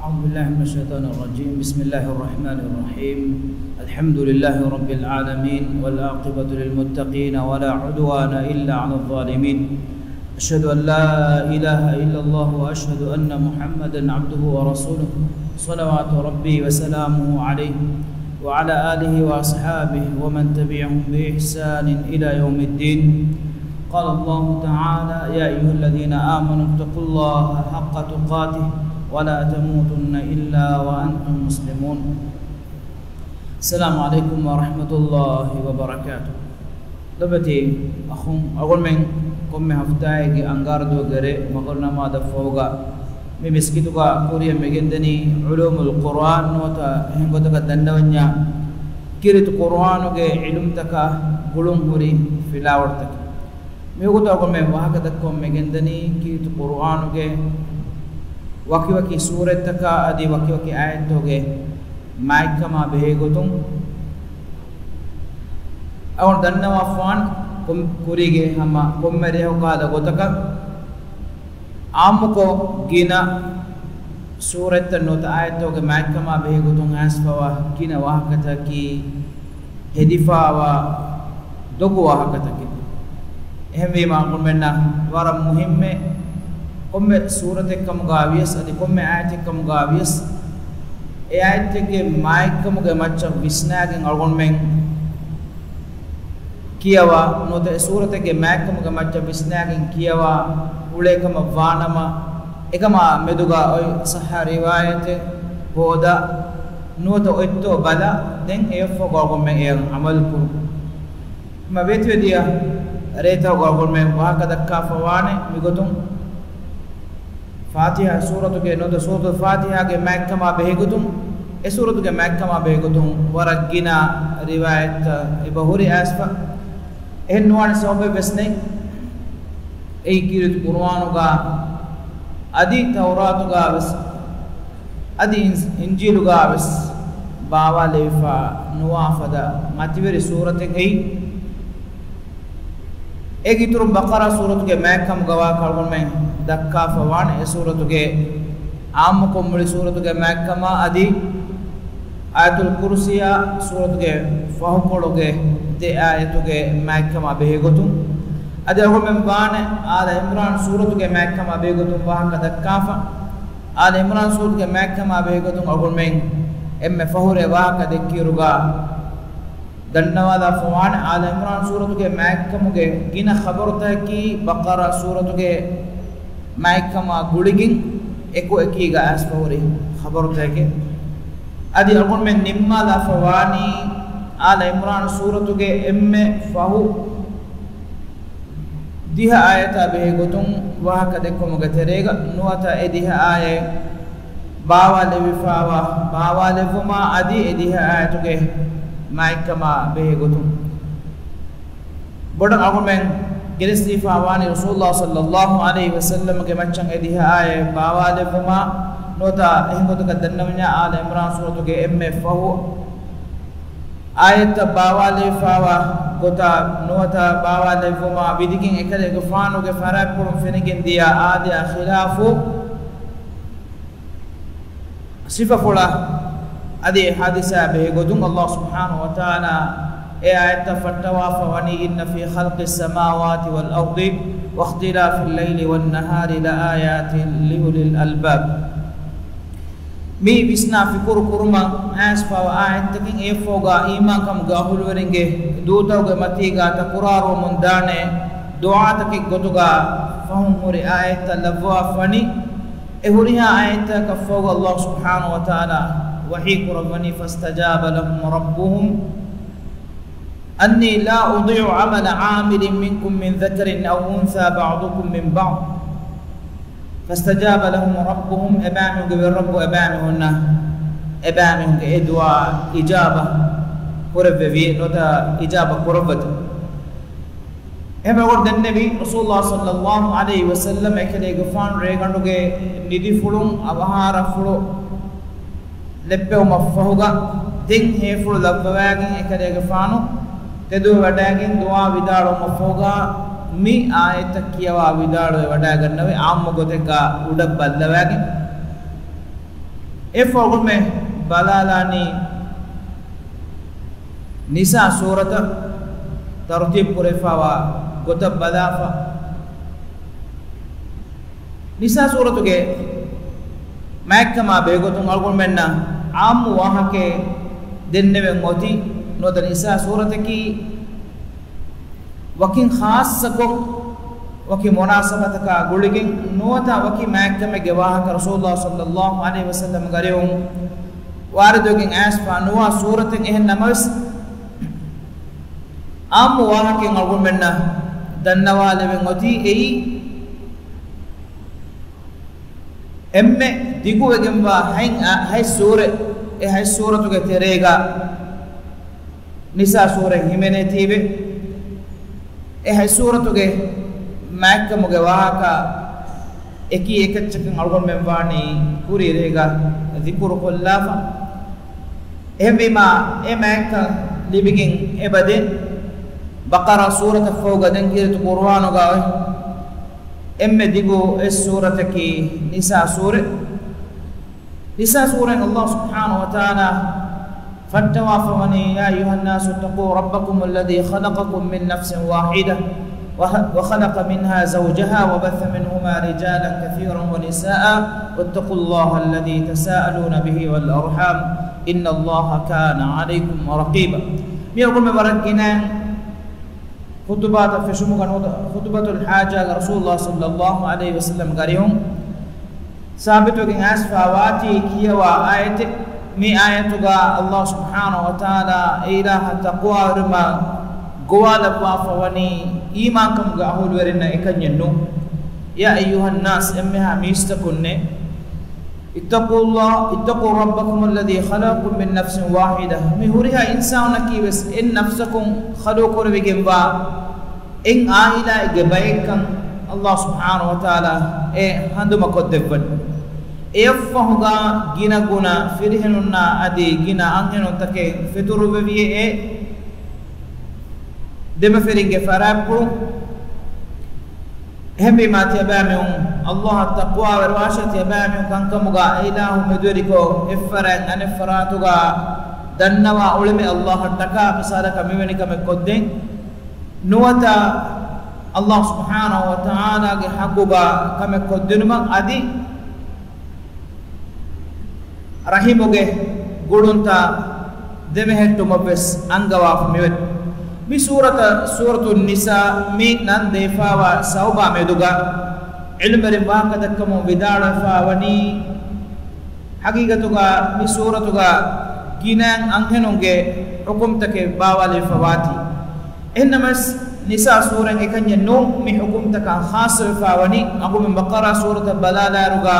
A'udzubillahi minasyaitonir rajim. Bismillahirrahmanirrahim. Alhamdulillahi rabbil alamin wal 'aqibatu lil muttaqin wa la 'udwana illa 'alal zalimin. Asyhadu an la ilaha illallah wa asyhadu anna Muhammadan 'abduhu wa rasuluhu. Shalawatu rabbi wa salamuhu 'alaihi wa 'ala alihi wa ashabihi wa man tabi'ahum bi ihsanin ila yaumiddin. Qala Allahu ta'ala ya ayyuhalladzina amanu taqullaha haqqa tuqatih wa la tamutunna illa wa antum muslimun. Assalamualaikum warahmatullahi wabarakatuh. Labati akhum agon men komme haftaye ge angar do gare magonna ma da foga me miskitu ka puriya megendani ulumul quran nota hengoto ka dandawanya kirit qur'anu ge ilum taka gulum huri filawarta me goto agon men wahaga dakkom megendani kirit qur'anu ge waki-waki surat taka adi waki-waki ayat toge maik kama behegotum awan danna wafan kurige hama kommere hokada gotaka amuko gina surat nota ayat toge maik kama behegotum asfawa kina wahakata ki hedifawa dogu wahakata ki ehme ma komenna wara muhimme komme surat ekam gavies adi komme ayat ekam gavies e ayat ke maik kam ge maccha visna gen algon men kiyawa note surat ke maik kam ge maccha visna gen kiyawa ulekam vanama ekama meduga oi sahha riwayat boda note otto bala den efo algon men e amal kur ma betwe dia reta algon men wa kada ka fawane migotum Fatihah suratu ke noda suratu Fatihah ke makkama behegutum e suratu ke makkama behegutum waragina riwayat ibahuri asfa en nuan sobe besne e kirit qur'anu ga adi tauratu ga bes adi injilu ga bes bawa lefa nuafada mativeri surate ei e giturum baqara suratu ke makkam gawa kalgon men dakka fawan e suratuge aam ko muli suratuge makkama adi ayatul kursiya suratuge fahukologe de ayatuge makkama behegotum adi agomem bane ala imran suratuge makkama behegotum wahan dakka fa ala imran suratuge makkama behegotum agomem emme fahure wahan dekiruga dannawada fawan ala imran suratuge makkamuge gina khabarta ki baqara suratuge maikama guligin eko ekiga asfawri khabar tege adi algon men nimma la fawani ala imran suratuge emme fahu diha ayata behegotum wahaka dekkom gaterega nuata e diha aye bawale wifawa bawale fuma adi e diha ayatuge maikama behegotum bodan algon men Geresti fawani Rasulullah sallallahu alaihi wasallam ke macchang ediha ay bawale fuma nota ehgoto ka dannamnya al imran suratu ke emme fahu ayat bawale fawa gota nota bawale fuma bidikin ekale go fanu ke faraq purum fenegen dia adi akhilafu sifafula adi hadisa be godum Allah subhanahu wa ta'ala e ayat fattawa fawani inna fi khalqis samawati wal ardi wa ikhtilafil layli wan nahari la ayatin liulil albab mi bisna fi kurkurma asfa ayat takin e foga iman kam gahul werenge dutawge matiga ta quraro mundane du'a takin gotuga fahum hore ayat lawa fani e huriha ayat ka foga Allah subhanahu wa ta'ala wahi qurani fastajaba lahum rabbuhum أني لا أضيع عمل عامل منكم من ذكر أو أنثى بعضكم من بعض فاستجاب لهم ربهم أبامهم بالرب أبامهن أبامهم إدوى إجابة قرب في نوتا إجابة قربت إما ورد النبي رسول الله صلى الله عليه وسلم أكلي غفان ريغان رجع ندي فلوم أبهار فلو لبه مفهوغا دين هيفلو لبواعين أكلي غفانو Tedu wadagin dua vidaro mafoga mi ayat kiyawa vidaro wadagannawe ammo goteka udab badlavagin Efogume balalani nisa surata tartib purefawa gota balafa nisa suratuge makkama begoton algon menna am wahake denneve ngoti noda nisa surataki wakin khasako waki munasabataka guligin nota waki makkame gewahaka Rasulullah sallallahu alaihi wasallam garewum waridogin asfa nuwa suratin ehin namas am warakin algun menna dannawale ben oti ei emme diguwegen wa hay sure e hay suratuge terega nisa sure himene tibe e hay suratuge Maka mugawaka eki eka cekin algon membani kuri rega zikuru kullafa emima emaka libigin ebadin bakara surat foga dan kiri tu qur'anu gawe emme digo es surat ki nisa surat Allah subhanahu wa ta'ala fattawafani ya ayuhan nasu taqu rabbakum alladhi khalaqakum min nafsin wahidah وخلق منها زوجها وبث منهما رجالا كثيرا ونساء واتقوا الله الذي تساءلون به والأرحام إن الله كان عليكم رقيبا. ميقول مباركنا خطبات في شموك خطبة الحاجة رسول الله صلى الله عليه وسلم قريهم ثابت وكين أسفا واتي كي وآية مي آية الله سبحانه وتعالى إله تقوى رما Gowala wafawani iman kam ga ahul werena ikanyennu ya ayyuhan nas emmeha mistakunne ittaqullah ittaqu rabbakum alladhi khalaqakum min nafsin wahidah mi huriha insana kiwes in nafsakum khaluqur bigemba in ahila gebaykan Allah subhanahu wa ta'ala e handuma koddebban e fahuga gina guna firhenunna adi gina anhenon take feturu bewiye e Dema feringe farappu hembi mati abamum Allah taqwa wa rashati abamum kankamuga ilahu meduriko iffaran anfaratuga dannawa ulme Allah taka misaraka miwenika mekodden nuwata Allah subhanahu wa ta'ala ge haguba kamekoddenuma adi rahimuge gudunta demehetuma bes angawa miwet bi suratun nisa mi nan defawa sauba meduga ilmere bakadakamo bidala fawani hakigatuga bi suratuga ginan anghenonge hukum take bawale fawati innamas nisa suran ekanye no mi hukum taka khas fawani agum baqara surata balala ruga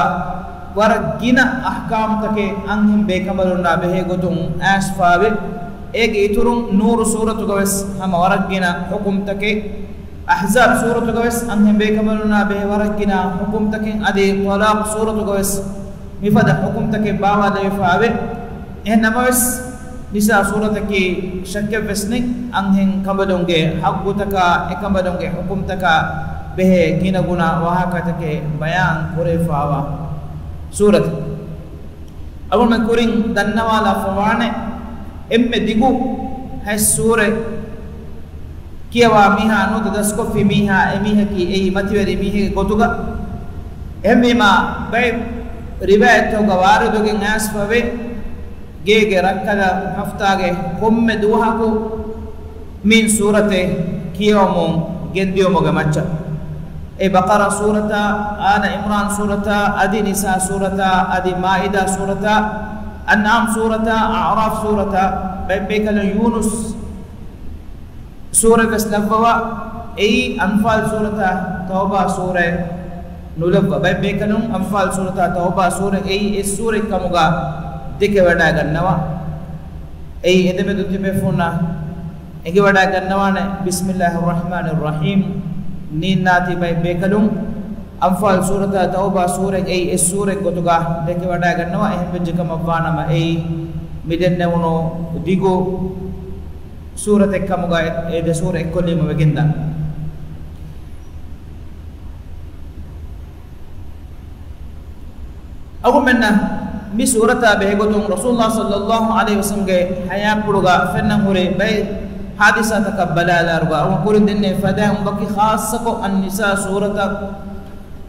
war gina ahkam take anghem bekamaruna behegotum asfawe Ege iturung nur suratu gawes hama waragina hukum take ahzab suratu gawes anhem bekamaluna be waragina hukum take ade talaq suratu gawes mifada hukum take bawa de faave enamas nisa surataki shakya vesnik anhen kabadonge haqqutaka ekabadonge hukum taka be gina guna wahaka take bayan kore faawa surat awon makuring dannawala fawane emme digu hay sure kiwa miha no dasko fi miha emiha ki ei matiweri mihe gotuga emme ma bay riwayat to gawaru doge ngas fawe gege rakkada haftage komme duha ko min surate kiyomo gendiyomo gamacha e baqara surata ala imran surata adi nisa surata adi maida surata An'am surata, A'raf surata, Baikal Yunus surah Keslabwa, Ei Anfal surata, Taubah surah Nulabwa, Baikal Anfal surata, Taubah surah, Ei surah kamuga dikewada gannawa. Ei edeme dutibe funa, ekewada gannawa ne Bismillahirrahmanirrahim. Ninati Baikal Anfal surata Tauba surah ei surah gotuga dekewada gannawa ehbe jikamavana ma ei midenne wono digo surah ekkamuga e de surah ekkolima wegenda agu menna misurata behegotong Rasulullah sallallahu alaihi wasallam ge haya puruga fenna hore bay hadisa takabbala la ruga wa kurin denne fada umbaki khassako an-nisa surata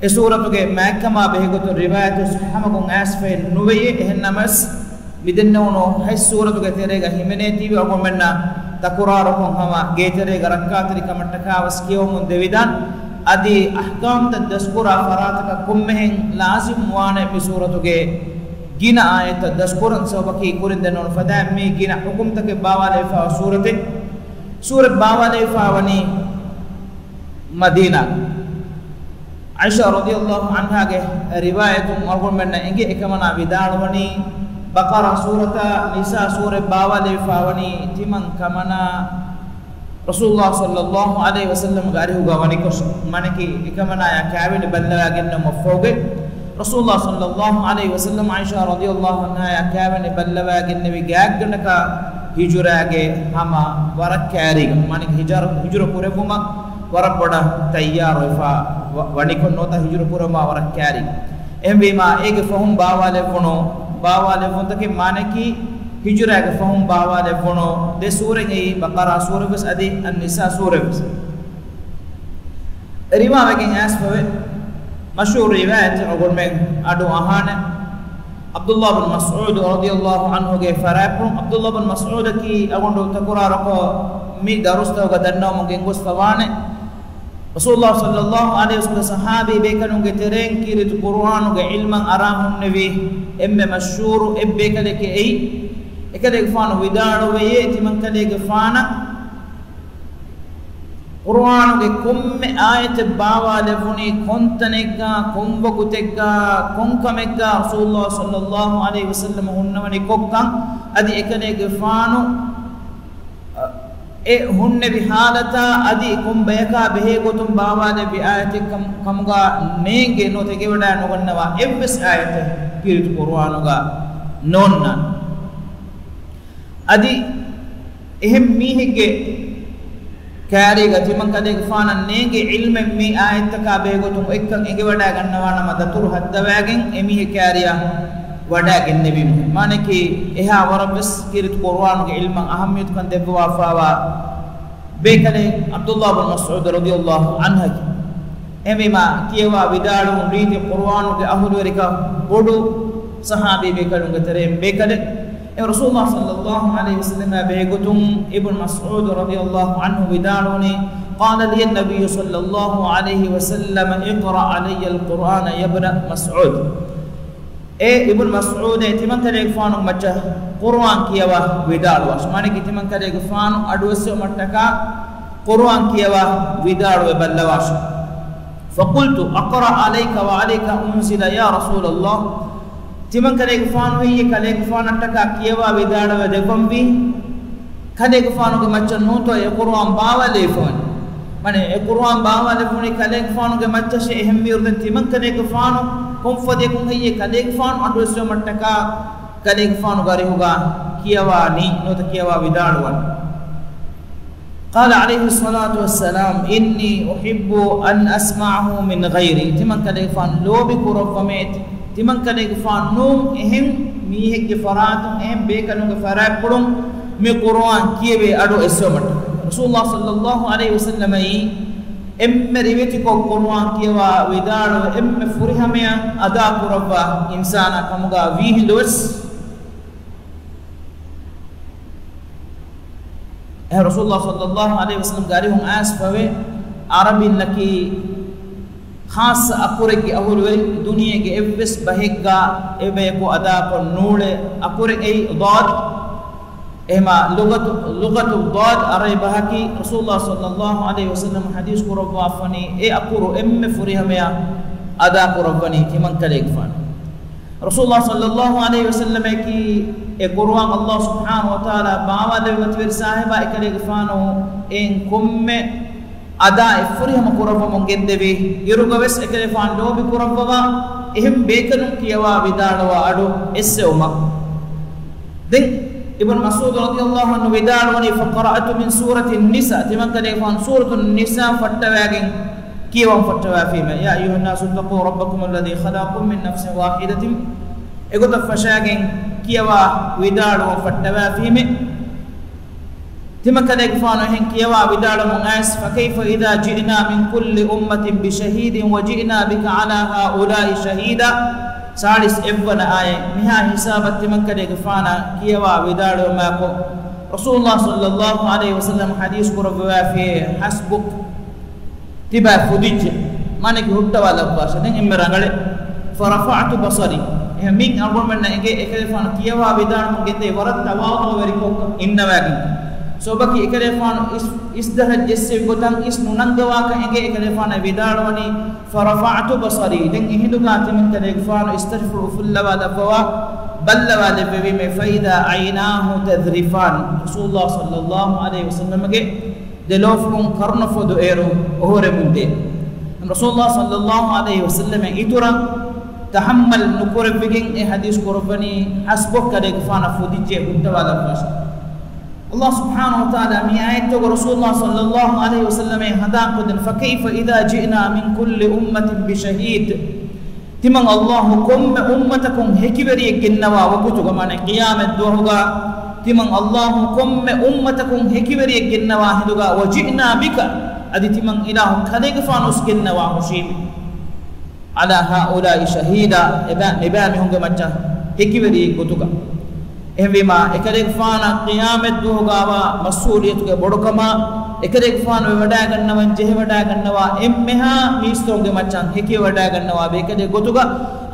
e suratu ge makama behegotong riwayat sahamagon asfen nuweye hennamas midennono hay suratu ge terega himene tiwi agomenna takurarukon hama ge terega rakkatri kamattaka waskiyo mun devidan adi ahkam tad daskura farataka kummehen lazim wane bi suratu ge gina ayat daskuran sabaki kurin denon fada me gina hukum take bawale fa surate surat bawale fa wani Madina Aisyah radhiyallahu anha ge riwayatum argumenna inge ekamana vidalwani Baqarah surata Nisa surat bawale fa wani timan kamana Rasulullah sallallahu alaihi wasallam gari huga wani kos maneki ekamana ya kaabine balla genna mofoge Rasulullah sallallahu alaihi wasallam Aisyah radhiyallahu anha ya kaavane ballavage nabi gagganaka hijurage hama warakari mane hijur purevuma warapada tayyaro fa wanikno ta hijur purama warakari embima ege fahum bawale kono bawale fontake mane ki hijurage fahum bawale kono de surenge Baqara surabas adi an-nisa surabas rima wegen asfawe masyhur riwayat agurmen adu ahana Abdullah bin Mas'ud radhiyallahu anhu ge farapun Abdullah bin Mas'ud ki agondo takurara ko mi darusta gadanna mungeng gustawane Rasulullah sallallahu alaihi wasallam sahabi bekanu ge tereng ki rit Qur'anu ge ilman arahun nabi emme masyhur ebbe kale ke ei ekade fanu widano we yeti man kale ge fana Qur'an ke kumme ayat bawa levuni kontanega kumbakutegga konkamega Rasulullah sallallahu alaihi wasallam hunnawani kokka adi ekane ge fanu e hunne bi halata adi kumbayaka behe gotum bawa le bi ayat kamga nege no tege wada no gannawa ebbes ayat pirit Qur'an ga nonna adi ehem mihege kari ga timan kadeg fana nege ilme mi ayat ka begotum ekkan ege wada gannawa nama datur hadda wagen emi he kariya wada genne bi mane ki eha warabis kirit qur'an ge ilman ahamiyat kan debba wafawa bekale Abdullah bin Mas'ud radhiyallahu anhu emi ma kiwa widalu riti qur'an ge ahlu rika bodu sahabi bekalu gatere bekale Rasulullah sallallahu alaihi wasallam begotum Ibn Mas'ud radhiyallahu anhu bidaruni qala li an-nabiy sallallahu alaihi wasallam iqra alayya al-Qur'an ya ibn Mas'ud e Ibn Mas'ud etiman kale fanu macha Qur'an kiyawa bidarwa sumane kitiman kale fanu adwasyo mataka Qur'an kiyawa bidarwa ballawash fa qultu aqra alayka wa alayka unzila ya Rasulullah timan kale gufan hoye kale gufan ataka kiyawa vidada wa dekombi kale gufan ko macca nuto e qur'an bawa le fon mane e qur'an bawa le fon kale gufan ko macca she ehmi urden timan kale gufan kom fode ko hoye kale gufan adu so mataka kale gufan gari hoga kiyawa ni nuto kiyawa vidada wa qala alayhi salatu wassalam inni uhibbu an asma'ahu min ghairi timan kale gufan lobi qur'an timan kale gufan num ehim mihe ke faratun ehim be kanung farat pulung me qur'an kiebe ado esomat Rasulullah sallallahu alaihi wasallam ei emme riveti ko qur'an kiwa widaro emme furihamya ada qur'an insana kamuga vihilos eh Rasulullah sallallahu alaihi wasallam gari hum asfawe arabin laki khas akurek ge ahulwe duniya ge ebbes bahegga ebe ko ada ko nule akurek ei dad ema lugatu dad arai bahaki Rasulullah sallallahu alaihi wasallam hadis ko rabba afani e akuru emme furihamya ada ko rabbani timan kalek fan Rasulullah sallallahu alaihi wasallam ki e qur'an Allah subhanahu wa taala bawa de matwer sahiba ekale gfano en komme ada ifurihama kurabba mongendevi irugaves ekale fan lobi kurabba wa ehim bekanum kiyawa vidalwa adu esse uma den Ibn Mas'ud radhiyallahu anhu vidalwani fa qara'tu min surati an-nisa timankale fan suratu an-nisa fattawagin kiyawa fattawa fi ma ya ayuha an-nasu taqu rabbakum alladhi khalaqakum min nafsin wahidatin එගොත ෆෂාගෙන් කියවා විදාඩුව ෆට්ටවා ෆීමේ තිමකල එක්ෆානෝ හෙන් කියවා විදාඩුව මුගස් ෆකයිෆ ඉදා ජිනා මින් කුල්ලි උම්මතින් බිෂහීදින් වජිනා බික අලා හාඋලායි ෂහීදා සාලිස් එබ්වන ආයේ මිහා හිසාබත් තිමකල එක්ෆානා කියවා විදාඩුව Marco Rasulullah sallallahu alaihi wasallam hadis kurwa fi hasbuk tiba fudij manik huttawa labbasa den imrangale farafa'tu basari min albumanna ege ekelefan kiyawa bidan gete warat tawato veriko innawagi sobaki ekelefan isdahaj jesse gotan isnunan dewaka ege ekelefan bidaloni farafa'tu basari den hiduka timin telefan istaghfiru fullawa dafawa Ballawa lebewi me faida ainahu tadrifan Rasulullah sallallahu alaihi wasallam ge delofun karna fodo ero ohore munde Rasulullah sallallahu alaihi wasallam itura tahammal nukurbe gen e hadis qurbani hasbuk kade fana fodije huttawala fas Allah subhanahu wa ta'ala mi ayat to Rasulullah sallallahu alaihi wasallam hada qad fa kayfa idha ji'na min kulli ummatin bi shahid Timang Allahu kum ummatakum hekiberi gennawa wakutu gamane qiyamat dohuga timang Allahu kum ummatakum hekiberi gennawa hiduga wajina bika adi timang ilahu kadega fanus gennawa hushim ala haula shahida eba mihunga macha hekiberi gotuga ehwima ekadeg fana qiyamat dohuga wa masuliyatuge bodukama ekadeg fana weda gannawan jehe weda gannawa emmeha misroge machan heki weda gannawa bekade gotuga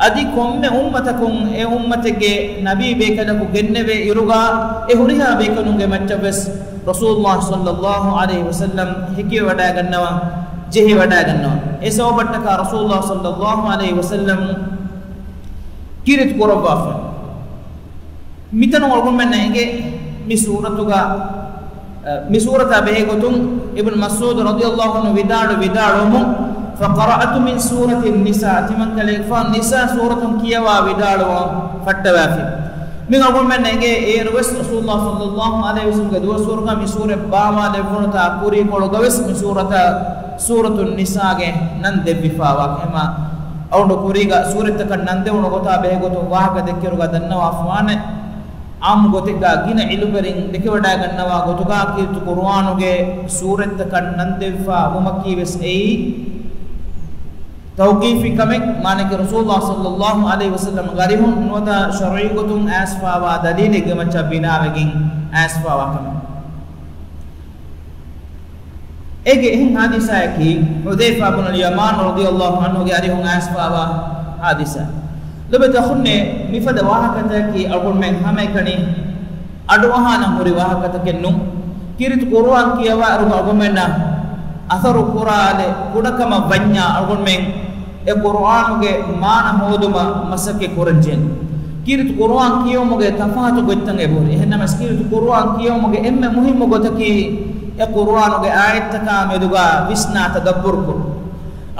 adi komme ummatakum e ummatege nabi bekade ku genneve iruga e huriha bekanunge macha bes Rasulullah sallallahu alaihi wasallam heki weda gannawa jehe weda gannawa e sobattaka Rasulullah sallallahu alaihi wasallam kirit korobaf Mitano argumen nege misurata behegotum Ibn Mas'ud radhiyallahu anhu vidadu fa qara'tu min surati an-nisa timan kalifan nisa suratum kiyawa vidadu fattawafi min argumen nege e Rasulullah sallallahu alaihi wasallam gadu surga misure bama devunata puri kologawes misurata suratun nisa ge nan debifawa kema awndo kuriga surata kan nan dewno gota behegotum wahaga dekkeruga dannawa afwane Am gotika gina iluberin deke wada gannawa gotuka kirtu qur'anuge surat kan nandefa umaki wes ei tawqifi kamek manake Rasulullah sallallahu alaihi wasallam garihun nuda syar'i gotum asfa wa dalil ge macha binawegin asfa wa kam ege hin hadisa ki Hudayfa bin al-Yaman radhiyallahu anhu ge arihun asfa wa hadisa Lebe takhunne mifada wahakata ki algun men hamekani aduhana muri wahakata kennu kirit qur'an ki awa ru argumena atharu qur'ane kudakama banya algun men e qur'an ge mana hoduma masake koranjen kirit qur'an ki yomuge tafatu gottang e bore ehna mas kirit qur'an ki yomuge emme muhimmo gotaki e qur'an ge ayat taka meduga visna tadabbur ko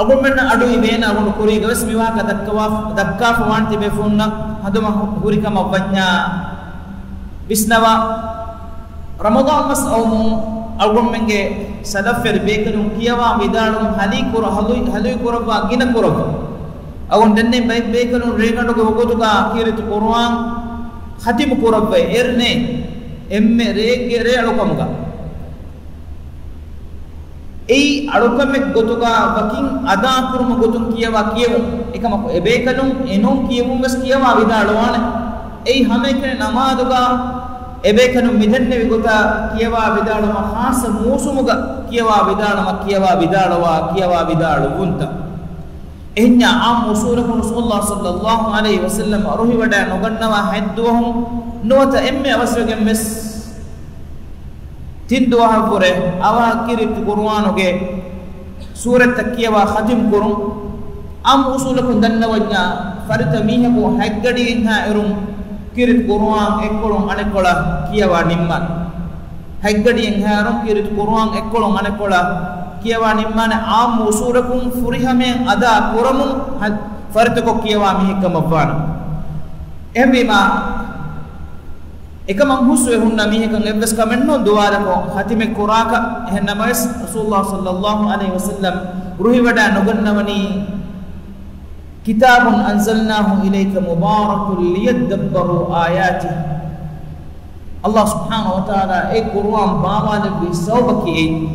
Aku pernah adu ibena aku nukuri garis miwa kata kawaf dakka fawan tibe funna hadu mah huri kama banya bisnawa Ramadan mas awmu aku menge sadafir bekerum kiawa midarum halikur halikura ba gina kurab aku denne baik bekerum rega doge bogotu ka kirit qur'an khatim kurab ba erne emme rege re alukamuga Ei arukamek gotuga waking ada kurma gotung kiyawa kiyawu ekama ebekalum enom kiyawu gas kiyawa vidalwane ei hamekne namaduga ebekalum midenne gota kiyawa vidalama khas musumuga kiyawa vidalama kiyawa vidalwa kiyawa vidalwunta ehnya am usulukun Rasulullah sallallahu alaihi wasallam aruhi wada nogannawa hadduhum nota emme awasrege mes Tin doha pure awa kirit qur'an oge surat takiyawa khatim kurun am usulakun dannawanya farita mihabu haggadi inha irum kirit qur'an ekkolon anekola kiyawa nimman haggadi inha irum kirit qur'an ekkolon anekola kiyawa nimman am usulakun furihame ada kuramun farita ko kiyawa mihikamabwana ehbima Ekamang husu ehunna mihekang eves kamenno duwara ko khatime kuraka ehna mas Rasulullah sallallahu alaihi wasallam ruhi wada nogannawani Kitabun anzalnahu ilaika mubarakun liyadabbaru ayati. Allah subhanahu wa ta'ala e Qur'an baawale bi sawbaki.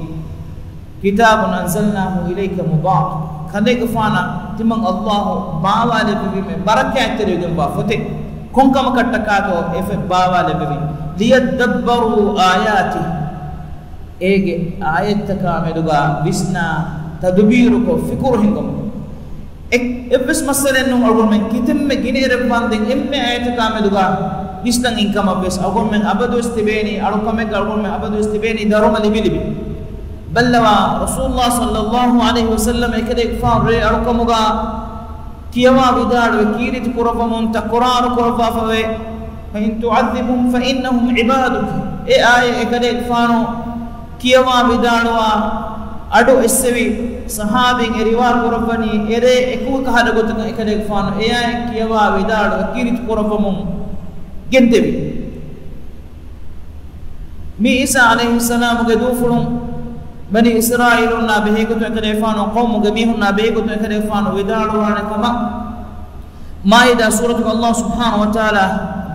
Kitabun anzalnahu ilaika mubarak. Kande kufana timang Allah baawale bi me barakatere gamba fote. Konka makatakato efe baawale bi liyadabbaru ayati. Ege ayat takameduga bisna tadbiru ko fikru hingam. Ebbes masalen nung argument kitem me ginere banding emme ayat kameluga nistang income abes argument abadu istibeni arukame argument abadu istibeni daruma libilibi ballawa Rasulullah sallallahu alaihi wasallam ekade faare arukamuga kiyawa bidar kirit qurabam taqrar quraba fawe fa in tu'adhibum fa innahum ibaduk e ay ekade faano kiyawa bidarwa adu issevi sahabing eriwar korabani ere eku kahada gotanga ekade fano eya kiyawa vidadu kirit korabamum gentebi mi Isa alaihi salam ge dufulum bani Israilun na beheku ekade fano qawmu ge mihun na beheku ekade fano vidadu ane kama maida suratu Allah subhanahu wa ta'ala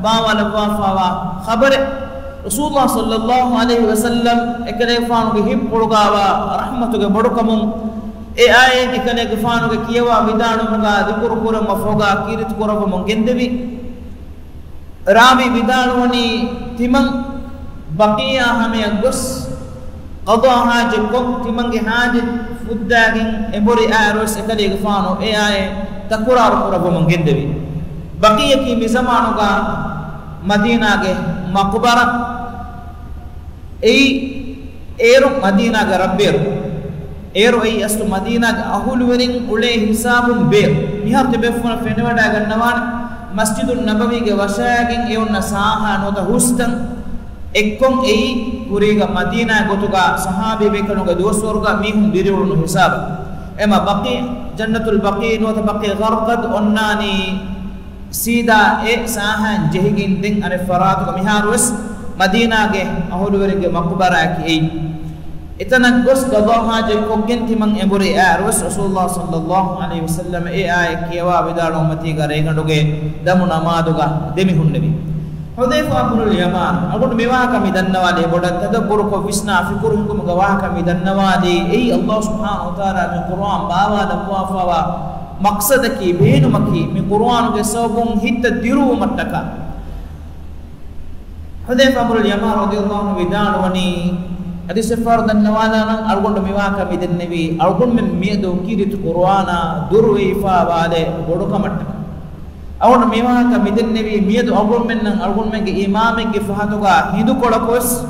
bawala wafawa khabare Rasulullah sallallahu alaihi wasallam ekade fano ge hippulgawa rahmatuge badukamum e ayat ikane gufano ke kiyawa vidano muga dikur kura mafoga kirit kura mongendebi rabi vidano ni timang baqiya hame agus qada haje ko timang ge haje fuddagin ebori aros ekade gufano e ayat takurar kura mongendebi baqiya ki misamano ga Madina ge maqbara ei eru Madina ga rabberu Eroi astu Madina ga ahulwering ule hisabun ber mihar te befuna fenewada ga nawan Masjidun Nabawi ge wasagin eonna saha no da hustan ekkon ei kuriga Madina gotuga sahabe be kanuga dosorga mihun dirulun hisab ema baqi jannatul baqi no ta baqi gharqad onnani sida e sahan jehigin ding are faratu ga mihar wes Madina ge ahulwering ge maqbara ki ei itanak gos gadaw haje ko genti mang ebore arus Rasulullah sallallahu alaihi wasallam e ay kiwa bidalo mati gare ganduge damu namaduga demi hunnebi Hudayfa ibn al-Yaman agun mewa kami dannawade bodan tadabbur ko visna fikur hum gawa kami dannawade e Allah subhanahu wa ta'ala Qur'an bawa dabwa fawa maqsadaki beenu makki mi Qur'an ge sabun hitta diru mattaka Hudayfa ibn al-Yaman radhiyallahu anhu bidanwani hadis safar dan nawalan argon miwaka midin nabi argon min miedo kirit qur'ana durwaifa wale bodukamat awon miwaka midin nabi miedo argon min argon men ge imame ge fahatuga hindu kolakos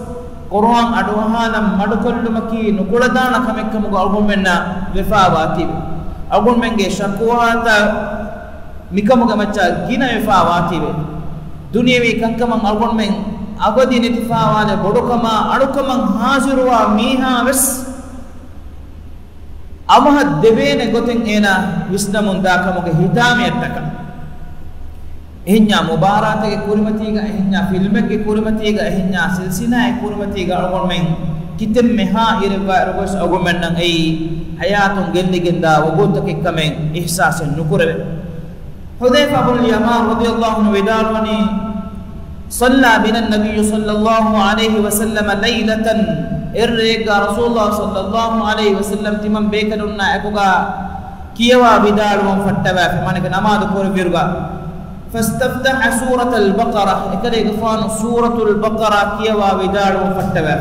qur'an aduhanam madukollumaki nukuladana kamekkamu argon menna wefawati argon men ge shakuata mikamu gamacha gina wefawati duniyawi kankamam argon men abadi nitifawa le bodukama adukama hazirwa miha wes amah devene goten ena wisnamun dakamuge hitame attaka ehnya mubarate ge kurimati ga ehnya filme ge kurimati ga ehnya silsina e kurimati ga agon men kitem meha irwa rogos agomen nan ei hayatun gendigenda wogotake kamen ihsasen nukurave Hudayfa ibn al-Yaman radhiyallahu anhu widarwani صلى بنا النبي صلى الله عليه وسلم ليلة إرّق رسول الله صلى الله عليه وسلم تمام بيكننا أكوغا كيوا بدار ومفتبا فمانك نماد كور بيرغا فاستفتح سورة البقرة إكري غفان سورة البقرة كيوا بدار ومفتبا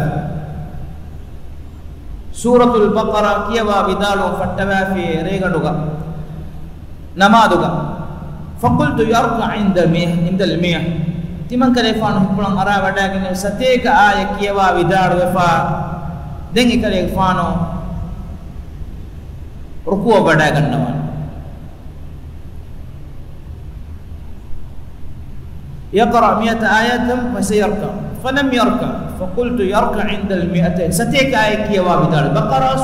سورة البقرة كيوا بدار ومفتبا في ريغدوغا نمادوغا فقلت يرقع عند الميح timang karefan pulang ara wada gene sateka ay kiyawa vidar wefa dengi karefano rukuwa wada gannawan yaqra 100 ayatan fa sayarqa fa lam yarqa fa qultu yarqa 'inda al 200 sateka ay kiyawa vidar baqara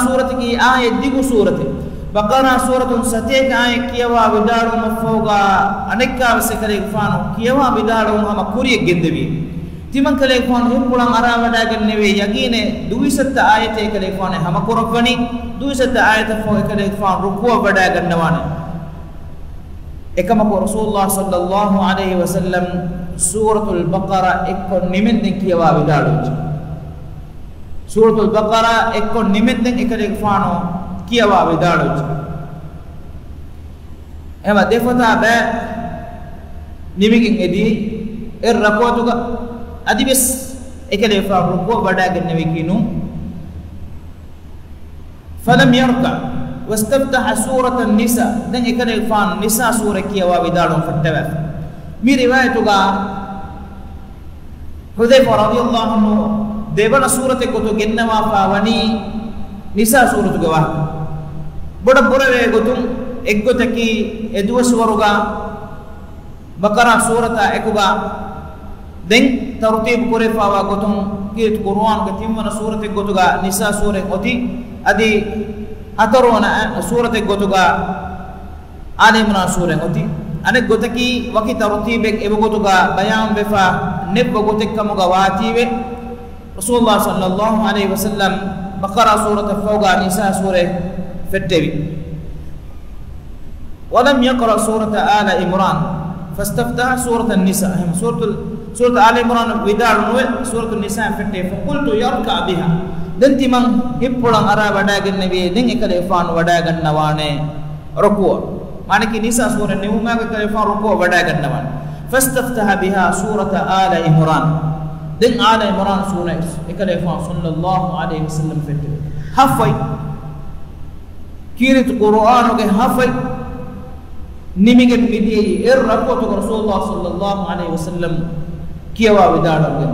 suratun ki ay digu suratun Baqarah suratun satek ay kiyawa bidarum mafoga anekka sekare fano kiyawa bidarum ama kuriye gendebi Timan kale kon hem pulang ara wadagen newe yagine duisatta ayate kale kon hama korofani duisatta ayate fo kale kon ruku wadagen nawana ekama ko Rasulullah sallallahu alaihi wasallam suratul baqara ekko nimenden kiyawa wadalu suratul baqara ekko nimenden ekale kon kiyawa wadalu ema defata ba nimigin edi errakotuga adibis ekade fa ruku badagen wikinu falam yarqa wastaftaha suratan nisa dan ekade fa nisa sura kiyawa bidalum fattaba mi riwayatuga Hudzaifah radhiyallahu anhu devala surate koto gennawa pawani nisa suratuga wa boda borave gotum eggotaki edwa suwaruga bakara surata ekuga deng tartib kore fawa gotum kiet qur'an ke timana surate gotuga nisa sure oti adi atarona surate gotuga ali imran sure oti anek gotaki waki tartib ek ebo gotuga bayan befa neb gotek kamuga watiwe Rasulullah sallallahu alaihi wasallam bakara surate fawga nisa sure fettewi walam yaqra surata ala imran fastaftah surata nisa suratul سورة آل عمران ودار نوع سورة النساء فتح فقلت يركع بها دنتي من هبولان أرى وداعن نبي دين إكليفان وداعن نوانه ركوع ماني كنيسة سورة نيوما إكليفان ركوع وداعن نوان فاستفتح بها سورة آل عمران دين آل عمران سورة إكليفان صلى الله عليه وسلم فتح هفاي كيرت القرآن وكهفاي نيميكن بديه إر ركوع رسول الله صلى الله عليه وسلم kiyawa widadam gen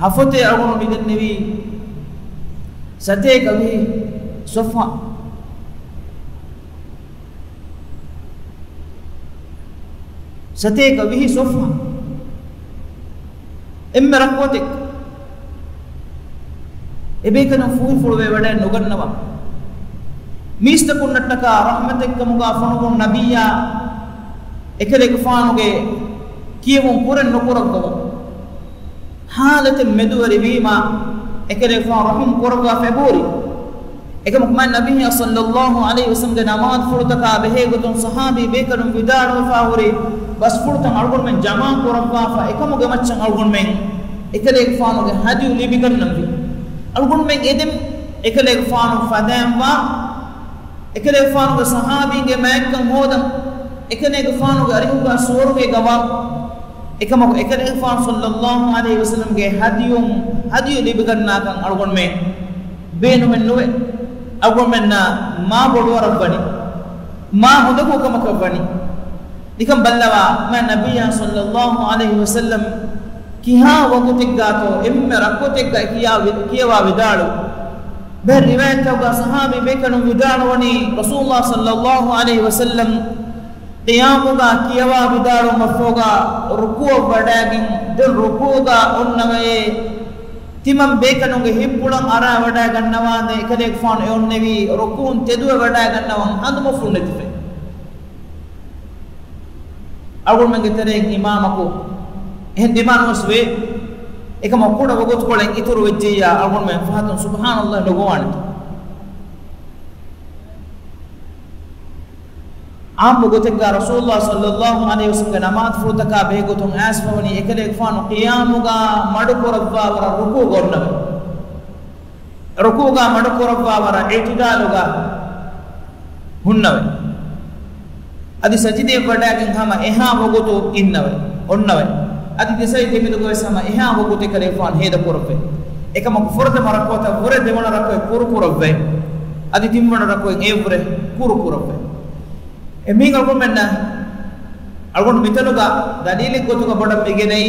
hafote agun bidin nevi sate kavi sofa imma rakwatik ebekana fulfulwe wada nugannawa mistakunnataka rahmatik kamuga fanun nabiyya ekale kufanoge kiyum puran nokoroggo halate meduri bima ekale fa rahim korogga feburi ekam man nabi sallallahu alaihi wasallam namaz furtaka behe gotun sahabi bekanum bidaro fauri bas furta algon men jama korogga fa ekam gamachan algon men ekale kufanoge haju libikan nambi algon men edem ekale kufanu fadam wa ekale kufanu sahabi ge mekkan hodam ekane gufanu garihuga surge gawab ekamo ekane gufan sallallahu alaihi wasallam ge hadiyu libiganna kan algon me benu men nuwe algon men na ma bodu rabbani ma hudaku kamaka bani dikam ballawa ma nabiyya sallallahu alaihi wasallam kiha wakutigga to imme rakotigga kiyawa vidalu ber riwayat ga sahabi be kanu vidalu wani rasulullah sallallahu alaihi wasallam qiyamuga kiyawa bidaru mafoga ruku badagin dil rukuga onnave timam bekanunge hippulam ara wadagan nawade ekadek fon onnevi rukun tedu wadagan nawam handum funnetife agun menge tere imamako hen dimanuswe ekam okuda bogot kolen ituru wejjiya agun men fahatun subhanallah dogowan ambo gotekga rasulullah sallallahu alaihi wasallam namat furutaka begotum asfawani ekale ekfanu qiyamuga madukorabba wara rukugonna rukuga madukorabba wara etidaluga hunnave adi sajide badagin hama eha bogotu innave onnave adi desai temidu go sama eha bogote kale ekfan heda korbe ekama furata marakota wure demona rakoy kurkurabbe adi timmona rakoy evure kurkurabbe eming algon bitaluga dalil gotuga bodam begenai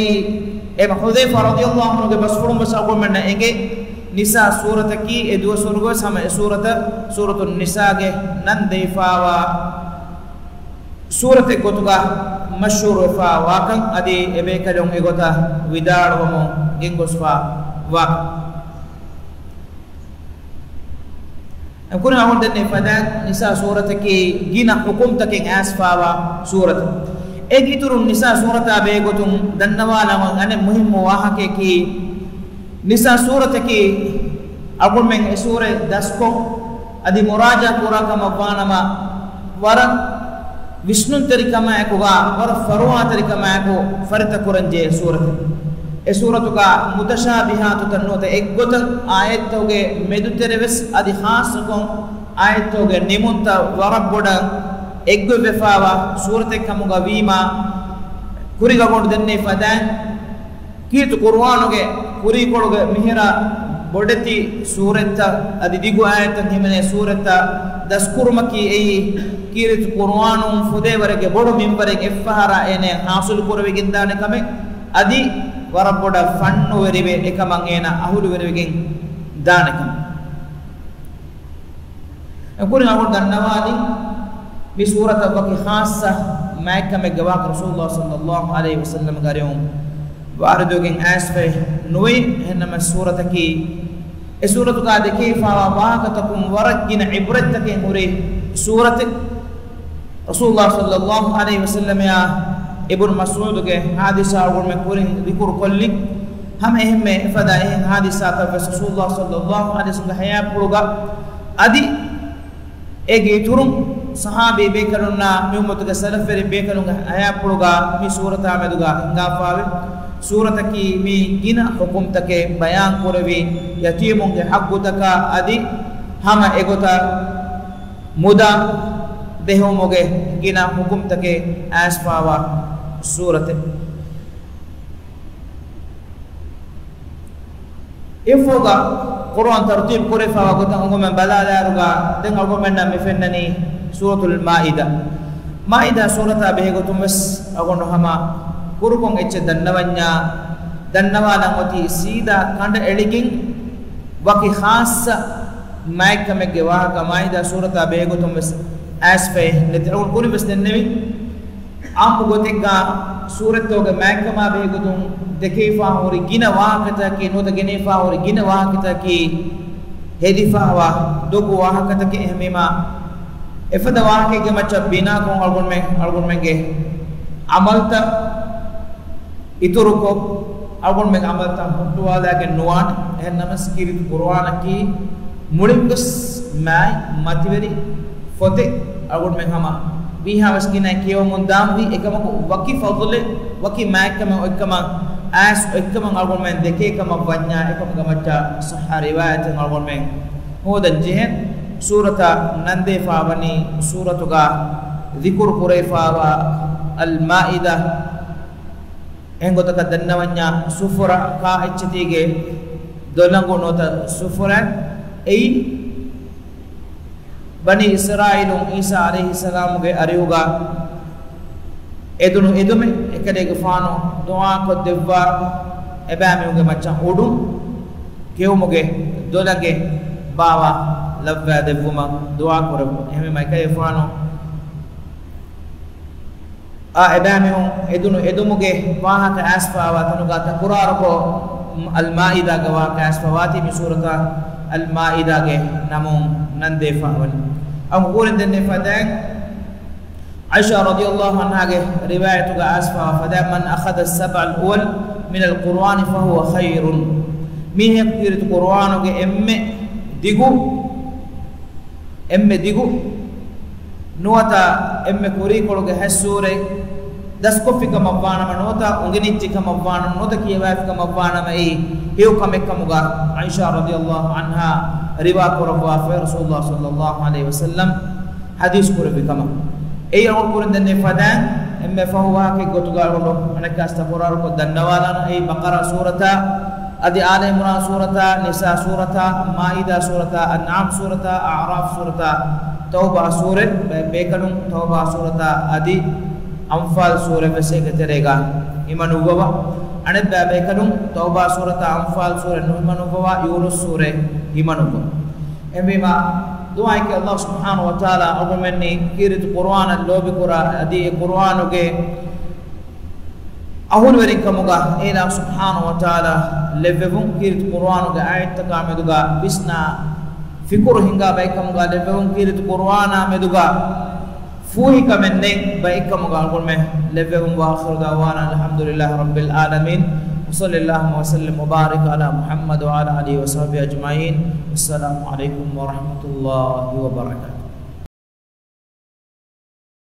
em Hudzaifah radhiyallahu anhu ge basfurum basalgon menna enge nisa surataki edwa surgo sama surata suratun nisa ge nan deifawa surate gotuga mashhur fa wakan adi ebe kalong egota widarwamo gengosfa wa akuna hon denne fadan nisa surata ke gina hukum taking asfawa surata Egiturun nisa surata begotum dannawala ane muhimmu wahake ki nisa surata ki agul meng sure dasko adi muraja kurakam awanama warak Vishnu tarikama ekuga war farwa tarikama eko farta kuranje surata e suratu ka mutashabihatu tanota eggotan ayatoge medutereves adi khasakon ayatoge nimunta warabboda Eggu befawa surate kamuga wima kuriga godu denne fadan kitu qur'anoge kuri kologe mihira bodeti surata adidigu ayatan himene surata daskurmaki ei kirit qur'anum fudevarege bodu mimbarege effahara ene hasul kurwegindane kame adi waraboda fannu verive ekamangena ahulu verivegen danakam akuri agun dannawadi Bi surat al-Baqarah khasah maika megawak Rasulullah sallallahu alaihi wasallam gariyum wardo gen asfe nuwi enama surat ki e surat ka deki fa wa katakum warqin ibrat ke hore surat Rasulullah sallallahu alaihi wasallam ya Ibn Mas'ud ke hadisa aur me kurin dikur kollik ham ehme fadae hadisa ta Rasulullah sallallahu alaihi wasallam haya puluga adi ege turum sahabe bekalunna meumotuga salafere bekalunga ayapuruga mi surata meduga ngafawe surata ki mi gina hukum take bayan korewi yatimunge haqqutaka adi hama egota muda dehomoge gina hukum take asfawa surate ifoga qur'an tartib korefawa gota ngome balala ruga denga gomenda mi fennani Suratul Ma'idah. Ma'idah surata behegotum mes agono hama kurukong ecce dannawanya dannawana oti sida kanda eliging waki khassa maikamege wahaka ma'idah surata behegotum mes asfe netragol kuri mes dennevi ampu gotekka suratoge maikama behegotum dekefa hori gina wahakata ki nota genefa hori gina wahakata ki hedifa wa doku wahakata ki ehmema Efada wahake ke macam bina kong algon menge amalta iturukok algon menge amalta hutu wala ke nuan eh namas kirit qur'an ki mulikus mai mativeri fote algon menge hama bi hawas kinai kewa mundam bi ekamako waki fadle waki mai kama ekama as ekama algon menge deke kama wanya ekama macam sahih riwayat algon menge hodan jehen Surata nande faawani suratuga dhikur kurefaawa al-ma'idah engotaka dannawanya sufura ka eccitige dolango nota sufura ei bani israilum isa alaihi salam ge ariuga edunu edume ekadege faano doa ko devva ebame uge macha odum keumuge dolage bawa Labba devuma doa korebu heme mai kai fano a edame edunu edumuge wahata asfawa tanuga takuraro ko al-maida gawa kasfawati bi surata al-maida ge namun nande fawani am kuren denne fadan Aisyah radhiyallahu anha ge riwayatu ga asfa fadan man akhadha as-sab'a al-awwal min al-Qur'an fa huwa khairun mi hekkirit Qur'an ge emme digu nuata emme kuri kologe hasure daskofika mabwana manota ungenicika mabwana nota kiyawafika mabwana mai heu kamekamuga Aisyah radhiyallahu anha riwa korwa fa Rasulullah sallallahu alaihi wasallam hadis korabikama ei aur koran denne fadan emme fahuwa ke gotugal lo anakasta korar ko dannawala ei baqara surata Adi Ali Imran surata, Nisa surata, Ma'idah surata, An'am surata, A'raf surata, Taubah surat, Bekalung Taubah surata, Adi Anfal surat besek terega. Imanu bawa, Anad Bekalung Taubah surata, Anfal surat, Imanu bawa, Yunus surat, Imanu bawa. Emima doa ke Allah Subhanahu Wa Taala abu menni kirit Quran al-lobi Quran Adi Quran oke. Ahun wari kamuga ela subhanahu wa ta'ala levevun kirit qur'anu ga ayat taka meduga bisna fikur hinga baikamuga levevun kirit qur'ana meduga fuhi ka men nek ba ikka mo gal me levegum wa akhir dawana alhamdulillah rabbil alamin wa sallallahu wa sallam wa barik ala Muhammad wa ala alihi wa sahbihi ajmain. Assalamu alaikum warahmatullahi wabarakatuh.